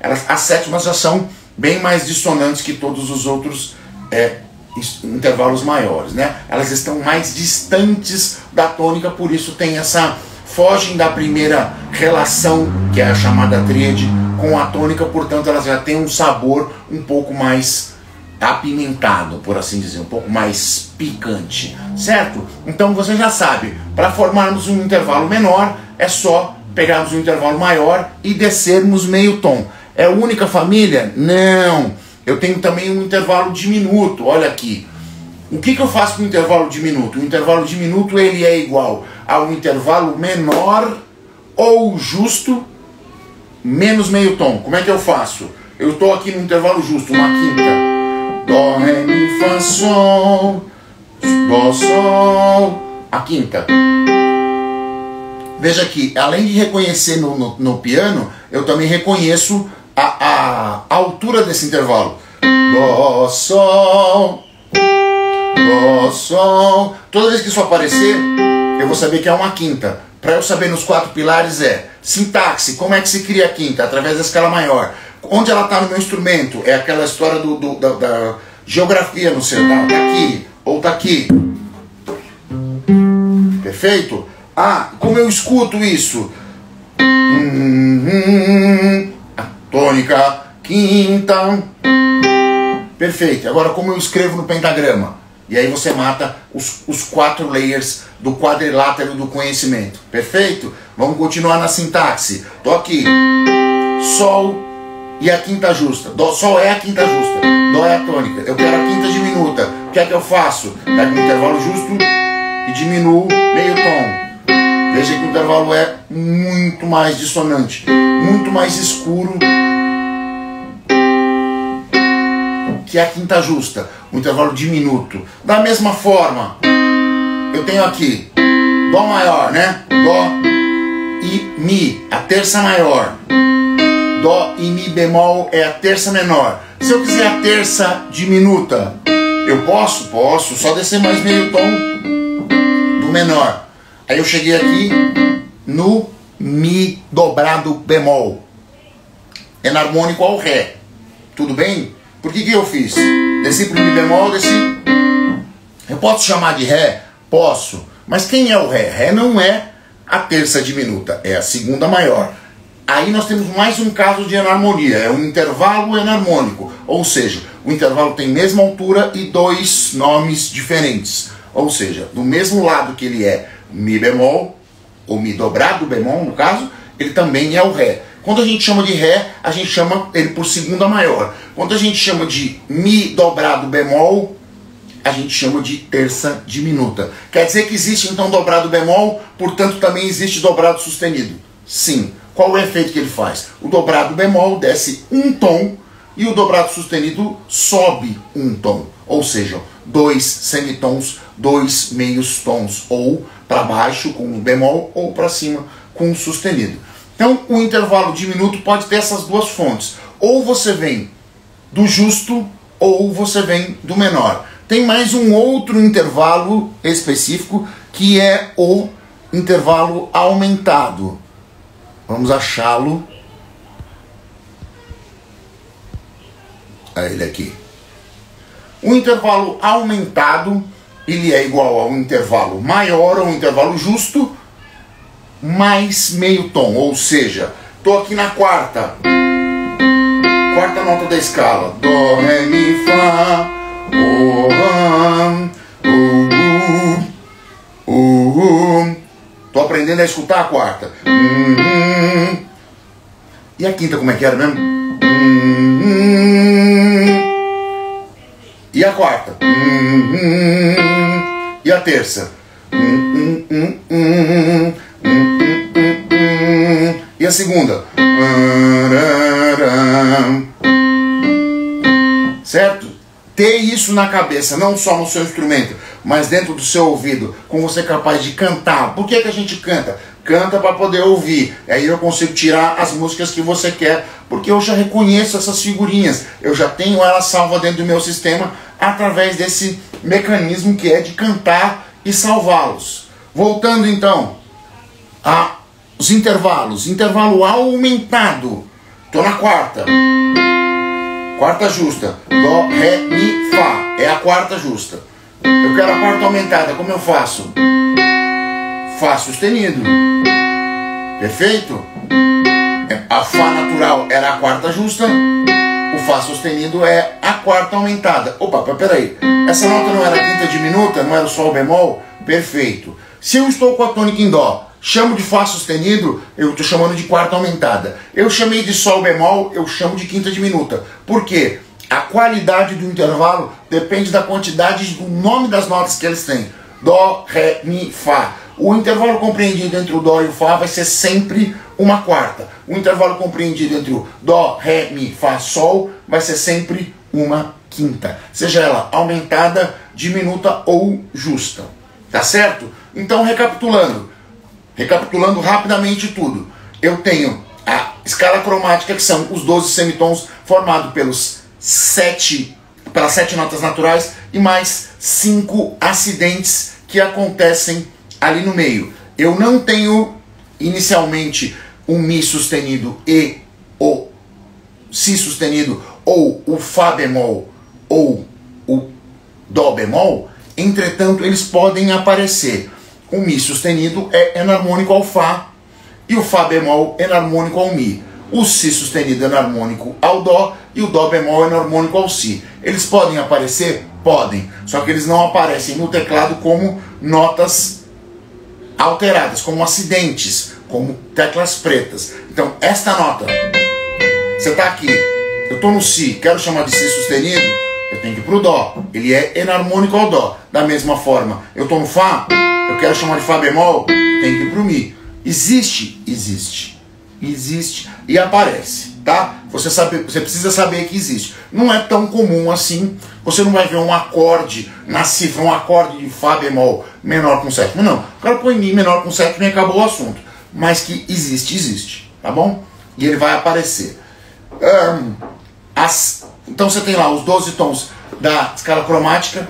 Elas, as sétimas já são bem mais dissonantes que todos os outros é, intervalos maiores, né? Elas estão mais distantes da tônica, por isso tem essa... fogem da primeira relação, que é a chamada tríade, com a tônica, portanto elas já têm um sabor um pouco mais apimentado, por assim dizer, um pouco mais picante, certo? Então você já sabe, para formarmos um intervalo menor, é só pegarmos um intervalo maior e descermos meio tom. É a única família? Não. Eu tenho também um intervalo diminuto. Olha aqui. O que, que eu faço com o intervalo diminuto? O intervalo diminuto ele é igual a um intervalo menor ou justo menos meio tom. Como é que eu faço? Eu estou aqui no intervalo justo, uma quinta. Dó, Ré, Mi, Fá, Sol. Dó, Sol. A quinta. Veja que, além de reconhecer no, no, no piano, eu também reconheço... A, a altura desse intervalo. Dó, Sol. Dó, Sol. Toda vez que isso aparecer, eu vou saber que é uma quinta. Para eu saber nos quatro pilares é Sintaxe, como é que se cria a quinta? Através da escala maior. Onde ela está no meu instrumento? É aquela história do, do, da, da geografia, não sei, tá, tá aqui ou tá aqui. Perfeito? Ah, como eu escuto isso? Hum, hum, tônica, quinta. Perfeito. Agora, como eu escrevo no pentagrama? E aí você mata os, os quatro layers do quadrilátero do conhecimento. Perfeito? Vamos continuar na sintaxe. Tô aqui. Sol e a quinta justa. Dó, sol é a quinta justa. Dó é a tônica. Eu quero a quinta diminuta. O que é que eu faço? Pego um intervalo justo e diminuo meio tom. Veja que o intervalo é muito mais dissonante, muito mais escuro que a quinta justa, um intervalo diminuto. Da mesma forma, eu tenho aqui dó maior, né? Dó e mi, a terça maior. Dó e mi bemol é a terça menor. Se eu quiser a terça diminuta, eu posso? Posso, só descer mais meio tom do menor. Aí eu cheguei aqui no mi dobrado bemol, enarmônico ao ré. Tudo bem? Por que que eu fiz? Desci pro mi bemol, desci. Eu posso chamar de ré? Posso. Mas quem é o ré? Ré não é a terça diminuta, é a segunda maior. Aí nós temos mais um caso de enarmonia, é um intervalo enarmônico. Ou seja, o intervalo tem mesma altura e dois nomes diferentes. Ou seja, do mesmo lado que ele é mi bemol, ou mi dobrado bemol no caso, ele também é o ré. Quando a gente chama de ré, a gente chama ele por segunda maior. Quando a gente chama de mi dobrado bemol, a gente chama de terça diminuta. Quer dizer que existe então dobrado bemol, portanto também existe dobrado sustenido. Sim. Qual o efeito que ele faz? O dobrado bemol desce um tom e o dobrado sustenido sobe um tom. Ou seja, dois semitons, dois meios tons, ou para baixo com um bemol, ou para cima com um sustenido. Então o intervalo diminuto pode ter essas duas fontes. Ou você vem do justo, ou você vem do menor. Tem mais um outro intervalo específico, que é o intervalo aumentado. Vamos achá-lo. É ele aqui. O intervalo aumentado, ele é igual ao intervalo maior, ao intervalo justo, mais meio tom. Ou seja, estou aqui na quarta. Quarta nota da escala. Dó, ré, mi, fá. Oh, ah, oh, uh, uh, uh. Tô aprendendo a escutar a quarta. Hum, hum. E a quinta como é que era mesmo? Hum, hum. E a quarta? Hum, hum. E a terça? Hum, hum, hum, hum. Hum, hum, hum, hum. E a segunda? Certo? Ter isso na cabeça, não só no seu instrumento, mas dentro do seu ouvido, como você é capaz de cantar. Por que que a gente canta? Canta para poder ouvir. Aí eu consigo tirar as músicas que você quer, porque eu já reconheço essas figurinhas. Eu já tenho ela salva dentro do meu sistema através desse mecanismo que é de cantar e salvá-los. Voltando então aos intervalos. Intervalo aumentado. Tô na quarta. Quarta justa. Dó, ré, mi, fá. É a quarta justa. Eu quero a quarta aumentada. Como eu faço? Fá sustenido. Perfeito? A Fá natural era a quarta justa. O Fá sustenido é a quarta aumentada. Opa, peraí. Essa nota não era quinta diminuta? Não era o Sol bemol? Perfeito. Se eu estou com a tônica em Dó, chamo de Fá sustenido, eu estou chamando de quarta aumentada. Eu chamei de Sol bemol, eu chamo de quinta diminuta. Por quê? A qualidade do intervalo depende da quantidade do nome das notas que eles têm. Dó, Ré, Mi, Fá. O intervalo compreendido entre o Dó e o Fá vai ser sempre uma quarta. O intervalo compreendido entre o Dó, Ré, Mi, Fá, Sol vai ser sempre uma quinta. Seja ela aumentada, diminuta ou justa. Tá certo? Então, recapitulando. Recapitulando rapidamente tudo. Eu tenho a escala cromática, que são os doze semitons formados pelos sete, pelas sete notas naturais e mais cinco acidentes que acontecem ali no meio. Eu não tenho inicialmente o Mi sustenido e o Si sustenido, ou o Fá bemol, ou o Dó bemol, entretanto eles podem aparecer. O Mi sustenido é enarmônico ao Fá, e o Fá bemol é enarmônico ao Mi. O Si sustenido é enarmônico ao Dó, e o Dó bemol é enarmônico ao Si. Eles podem aparecer? Podem. Só que eles não aparecem no teclado como notas alteradas, como acidentes, como teclas pretas. Então, esta nota, você está aqui, eu estou no Si, quero chamar de Si sustenido, eu tenho que ir para o Dó. Ele é enarmônico ao Dó. Da mesma forma, eu estou no Fá, eu quero chamar de Fá bemol, eu tenho que ir para o Mi. Existe? Existe. Existe e aparece, tá? Você sabe, você precisa saber que existe. Não é tão comum assim. Você não vai ver um acorde na cifra, um acorde de Fá bemol menor com sétimo, não. O cara põe Mi menor com sétimo e acabou o assunto. Mas que existe, existe, tá bom? E ele vai aparecer. Um, as, então você tem lá os doze tons da escala cromática,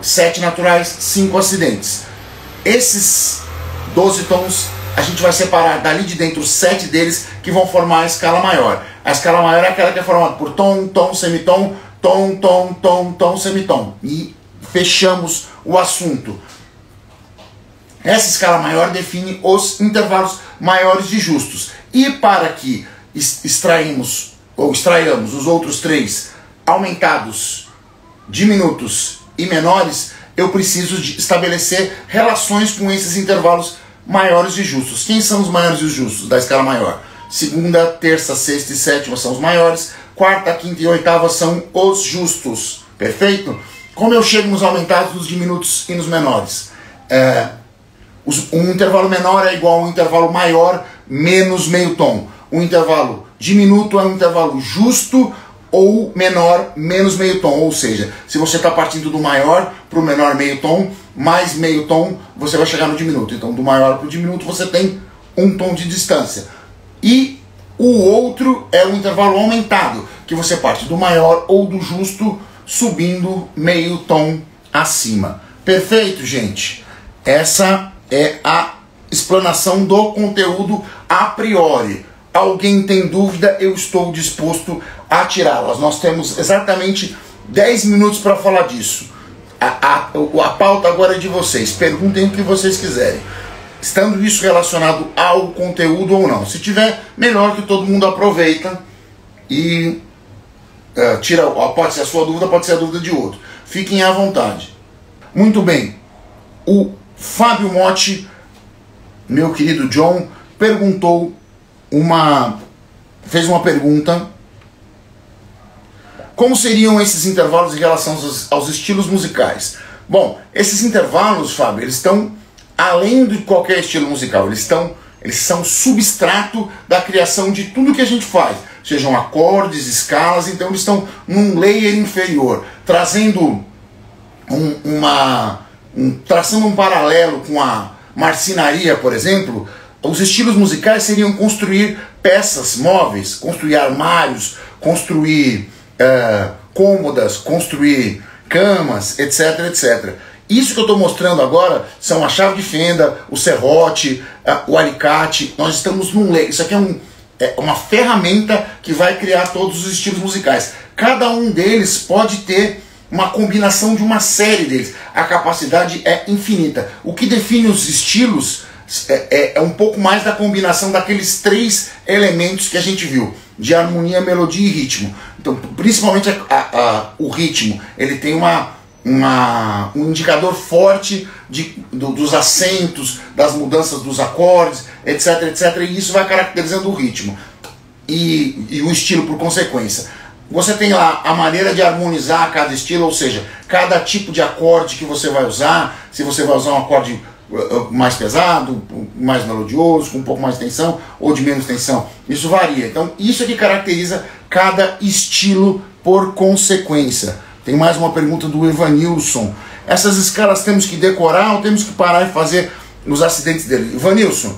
sete naturais, cinco acidentes. Esses doze tons a gente vai separar dali de dentro sete deles que vão formar a escala maior. A escala maior é aquela que é formada por tom, tom, semitom, tom, tom, tom, tom, semitom. E fechamos o assunto. Essa escala maior define os intervalos maiores de justos. E para que extraímos ou extraiamos os outros três aumentados, diminutos e menores, eu preciso de estabelecer relações com esses intervalos maiores e justos. Quem são os maiores e os justos da escala maior? Segunda, terça, sexta e sétima são os maiores. Quarta, quinta e oitava são os justos. Perfeito? Como eu chego nos aumentados, nos diminutos e nos menores? É, os, um intervalo menor é igual a um intervalo maior menos meio tom. Um intervalo diminuto é um intervalo justo ou menor menos meio tom. Ou seja, se você está partindo do maior para o menor meio tom, mais meio tom, você vai chegar no diminuto. Então, do maior para o diminuto, você tem um tom de distância. E o outro é o intervalo aumentado, que você parte do maior ou do justo, subindo meio tom acima. Perfeito, gente? Essa é a explanação do conteúdo a priori. Alguém tem dúvida? Eu estou disposto a tirá-las. Nós temos exatamente dez minutos para falar disso. A, a, a pauta agora é de vocês. Perguntem o que vocês quiserem, estando isso relacionado ao conteúdo ou não. Se tiver, melhor, que todo mundo aproveita e uh, tira. Pode ser a sua dúvida, pode ser a dúvida de outro. Fiquem à vontade. Muito bem. O Fábio Motti, meu querido John, perguntou uma... fez uma pergunta. Como seriam esses intervalos em relação aos, aos estilos musicais? Bom, esses intervalos, Fábio, eles estão além de qualquer estilo musical. Eles, estão, eles são substrato da criação de tudo que a gente faz. Sejam acordes, escalas, então eles estão num layer inferior. Trazendo um, uma... Um, traçando um paralelo com a marcenaria, por exemplo, os estilos musicais seriam construir peças móveis, construir armários, construir... Uh, cômodas, construir camas, etc, et cetera. Isso que eu estou mostrando agora são a chave de fenda, o serrote, uh, o alicate. Nós estamos num leque. Isso aqui é, um, é uma ferramenta que vai criar todos os estilos musicais. Cada um deles pode ter uma combinação de uma série deles. A capacidade é infinita. O que define os estilos é, é, é um pouco mais da combinação daqueles três elementos que a gente viu, de harmonia, melodia e ritmo. Então, principalmente a, a, a, o ritmo, ele tem uma, uma, um indicador forte de, do, dos acentos, das mudanças dos acordes, etc, et cetera. E isso vai caracterizando o ritmo e, e o estilo por consequência. Você tem lá a maneira de harmonizar cada estilo, ou seja, cada tipo de acorde que você vai usar, se você vai usar um acorde mais pesado, mais melodioso, com um pouco mais de tensão ou de menos tensão. Isso varia. Então, isso é que caracteriza cada estilo por consequência. Tem mais uma pergunta do Evanilson. Essas escalas temos que decorar ou temos que parar e fazer os acidentes dele? Evanilson,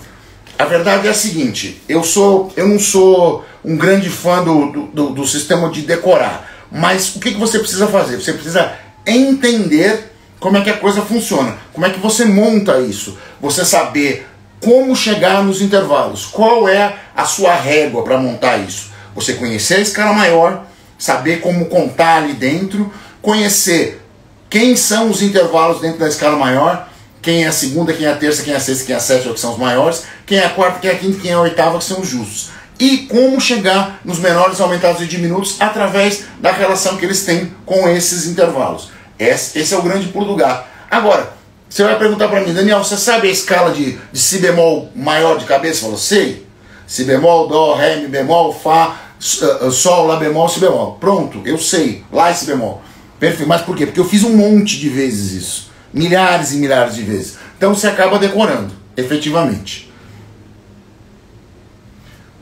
a verdade é a seguinte: eu, sou, eu não sou um grande fã do, do, do sistema de decorar, mas o que, que você precisa fazer? Você precisa entender como é que a coisa funciona, como é que você monta isso, você saber como chegar nos intervalos. Qual é a sua régua para montar isso? Você conhecer a escala maior, saber como contar ali dentro, conhecer quem são os intervalos dentro da escala maior, quem é a segunda, quem é a terça, quem é a sexta, quem é a sétima, que são os maiores, quem é a quarta, quem é a quinta, quem é a oitava, que são os justos. E como chegar nos menores, aumentados e diminutos através da relação que eles têm com esses intervalos. Esse é o grande pulo do gato. Agora, você vai perguntar para mim, Daniel, você sabe a escala de, de si bemol maior de cabeça? Falou, sei. Si bemol, dó, ré, mi bemol, fá, sol, lá bemol, si bemol. Pronto, eu sei. Lá e si bemol. Perfeito. Mas por quê? Porque eu fiz um monte de vezes isso. Milhares e milhares de vezes. Então você acaba decorando, efetivamente.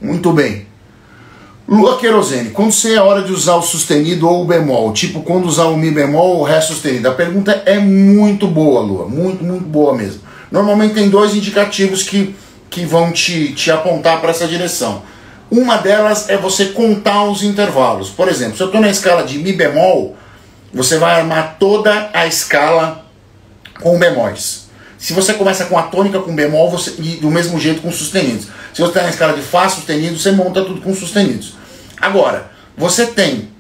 Muito bem. Lua querosene. Quando seria a hora de usar o sustenido ou o bemol? Tipo, quando usar o mi bemol ou o ré sustenido? A pergunta é muito boa, Lua. Muito, muito boa mesmo. Normalmente tem dois indicativos que, que vão te, te apontar para essa direção. Uma delas é você contar os intervalos. Por exemplo, se eu estou na escala de mi bemol, você vai armar toda a escala com bemóis. Se você começa com a tônica com bemol, você, e do mesmo jeito com sustenidos. Se você está na escala de Fá sustenido, você monta tudo com sustenidos. Agora, você tem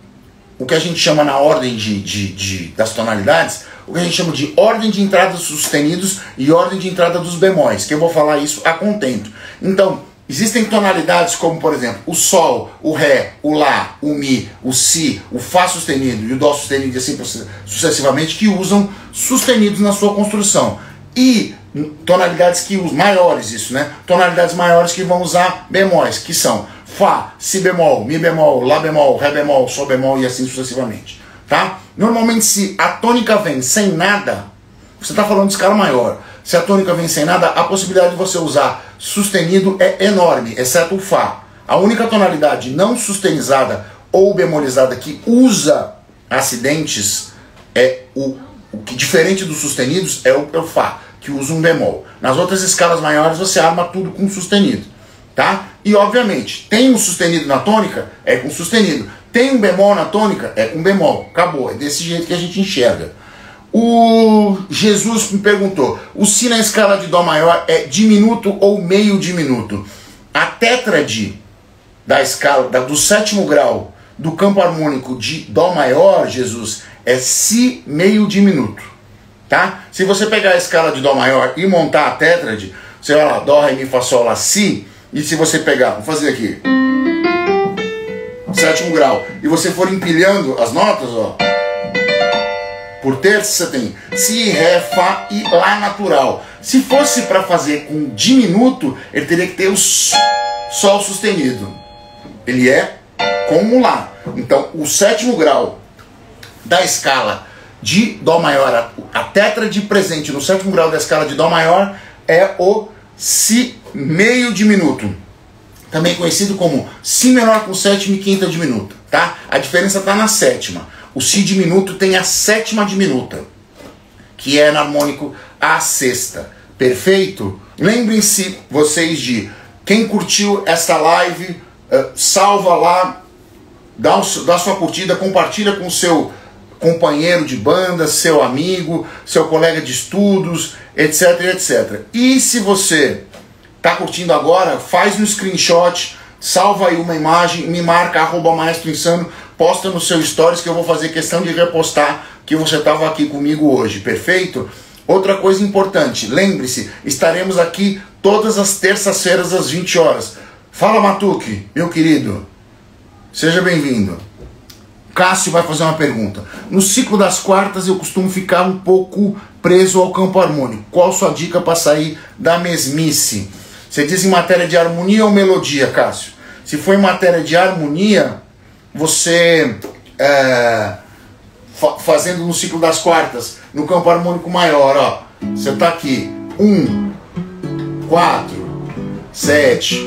o que a gente chama na ordem de, de, de, das tonalidades, o que a gente chama de ordem de entrada dos sustenidos e ordem de entrada dos bemóis, que eu vou falar isso a contento. Então, existem tonalidades como, por exemplo, o Sol, o Ré, o Lá, o Mi, o Si, o Fá sustenido e o Dó sustenido, e assim sucessivamente, que usam sustenidos na sua construção. E tonalidades que usam, maiores isso, né? Tonalidades maiores que vão usar bemóis, que são Fá, Si bemol, Mi bemol, Lá bemol, Ré bemol, Sol bemol e assim sucessivamente, tá? Normalmente se a tônica vem sem nada, você está falando de escala maior. Se a tônica vem sem nada, a possibilidade de você usar sustenido é enorme, exceto o Fá. A única tonalidade não sustenizada ou bemolizada que usa acidentes é o O que diferente dos sustenidos é o, é o Fá, que usa um bemol. Nas outras escalas maiores você arma tudo com sustenido, tá? E obviamente, tem um sustenido na tônica, é com sustenido. Tem um bemol na tônica, é com bemol. Acabou, é desse jeito que a gente enxerga. O Jesus me perguntou, o Si na escala de Dó maior é diminuto ou meio diminuto? A tétrade da escala, da, do sétimo grau do campo harmônico de Dó maior, Jesus, é Si meio diminuto, tá? Se você pegar a escala de Dó maior e montar a tétrade, você vai lá, Dó, Ré, Mi, Fá, Sol, Lá, Si, e se você pegar, vamos fazer aqui, sétimo grau, e você for empilhando as notas, ó, por terça você tem Si, Ré, Fá e Lá natural. Se fosse para fazer com diminuto, ele teria que ter o Sol sustenido. Ele é com o Lá. Então, o sétimo grau da escala de Dó maior, a tétrade presente no sétimo grau da escala de Dó maior é o Si meio diminuto, também conhecido como Si menor com sétima e quinta diminuta, tá? A diferença está na sétima. O Si diminuto tem a sétima diminuta, que é harmônico a sexta. Perfeito? Lembrem-se vocês de quem curtiu esta live, salva lá, dá, o, dá sua curtida, compartilha com o seu companheiro de banda, seu amigo, seu colega de estudos, etc, etcétera. E se você está curtindo agora, faz um screenshot, salva aí uma imagem, me marca, arroba Maestro Insano, posta no seu stories que eu vou fazer questão de repostar que você estava aqui comigo hoje, perfeito? Outra coisa importante, lembre-se, estaremos aqui todas as terças-feiras às vinte horas. Fala, Matuque, meu querido, seja bem-vindo. Cássio vai fazer uma pergunta. No ciclo das quartas eu costumo ficar um pouco preso ao campo harmônico. Qual sua dica para sair da mesmice? Você diz em matéria de harmonia ou melodia, Cássio? Se for em matéria de harmonia, você é, fa fazendo no ciclo das quartas, no campo harmônico maior, ó, você tá aqui, um, quatro, sete,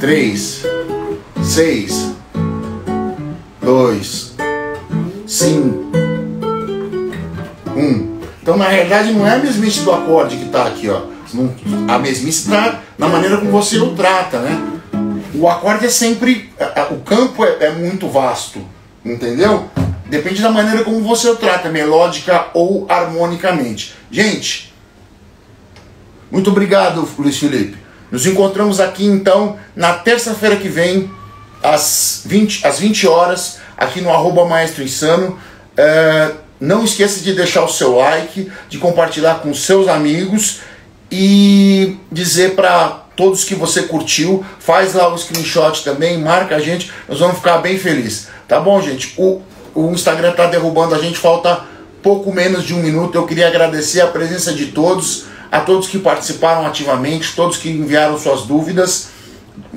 três, seis, dois, cinco, um. Então na realidade não é a mesmice do acorde que está aqui, ó. A mesmice está na maneira como você o trata, né? O acorde é sempre... O campo é, é muito vasto, entendeu? Depende da maneira como você o trata, melódica ou harmonicamente. Gente, Muito obrigado, Luiz Felipe. Nos encontramos aqui, então, na terça-feira que vem, às vinte horas, aqui no arroba Maestro Insano. É, não esqueça de deixar o seu like, de compartilhar com seus amigos e dizer para todos que você curtiu. Faz lá o screenshot também, marca a gente, nós vamos ficar bem felizes. Tá bom, gente? O, o Instagram tá derrubando a gente, falta pouco menos de um minuto. Eu queria agradecer a presença de todos, a todos que participaram ativamente, todos que enviaram suas dúvidas.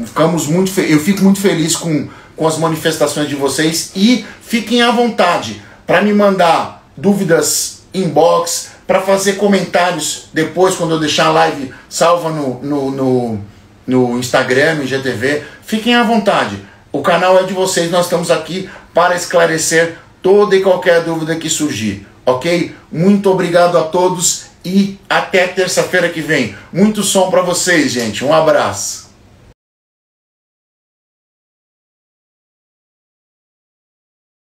Ficamos muito fe... Eu fico muito feliz com, com as manifestações de vocês. E fiquem à vontade para me mandar dúvidas inbox, para fazer comentários depois, quando eu deixar a live salva no, no, no, no Instagram, no I G T V. Fiquem à vontade. O canal é de vocês, nós estamos aqui para esclarecer toda e qualquer dúvida que surgir. Ok? Muito obrigado a todos e até terça-feira que vem. Muito som para vocês, gente. Um abraço.